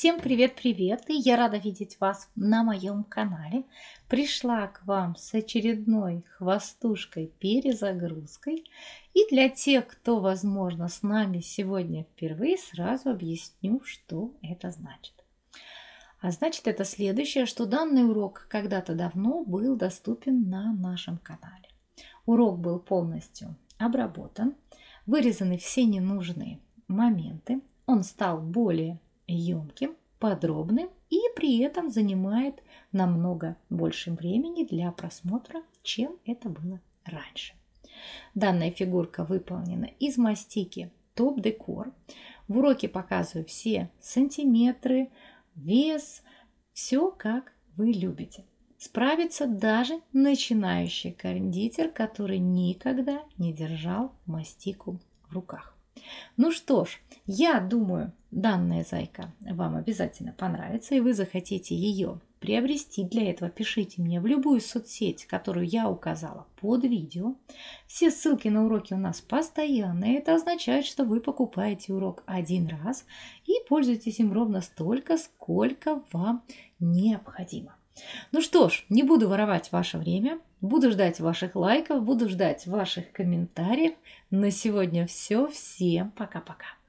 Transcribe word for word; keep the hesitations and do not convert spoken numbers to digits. Всем привет-привет! И я рада видеть вас на моем канале. Пришла к вам с очередной хвостушкой-перезагрузкой. И для тех, кто, возможно, с нами сегодня впервые, сразу объясню, что это значит. А значит, это следующее, что данный урок когда-то давно был доступен на нашем канале. Урок был полностью обработан, вырезаны все ненужные моменты. Он стал более емким, подробным и при этом занимает намного больше времени для просмотра, чем это было раньше. Данная фигурка выполнена из мастики топ-декор. В уроке показываю все сантиметры, вес, все как вы любите. Справится даже начинающий кондитер, который никогда не держал мастику в руках. Ну что ж, я думаю, данная зайка вам обязательно понравится, и вы захотите ее приобрести. Для этого пишите мне в любую соцсеть, которую я указала под видео. Все ссылки на уроки у нас постоянные. Это означает, что вы покупаете урок один раз и пользуетесь им ровно столько, сколько вам необходимо. Ну что ж, не буду воровать ваше время, буду ждать ваших лайков, буду ждать ваших комментариев. На сегодня все. Всем пока-пока.